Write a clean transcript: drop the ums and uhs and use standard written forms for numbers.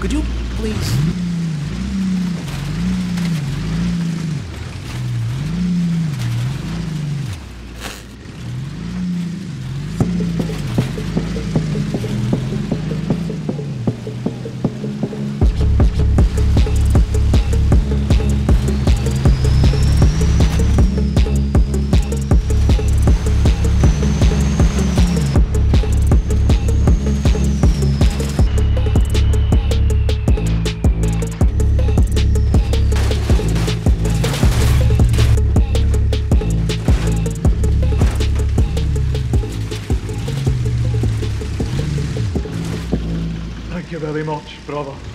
Could you please? Thank you very much, brother.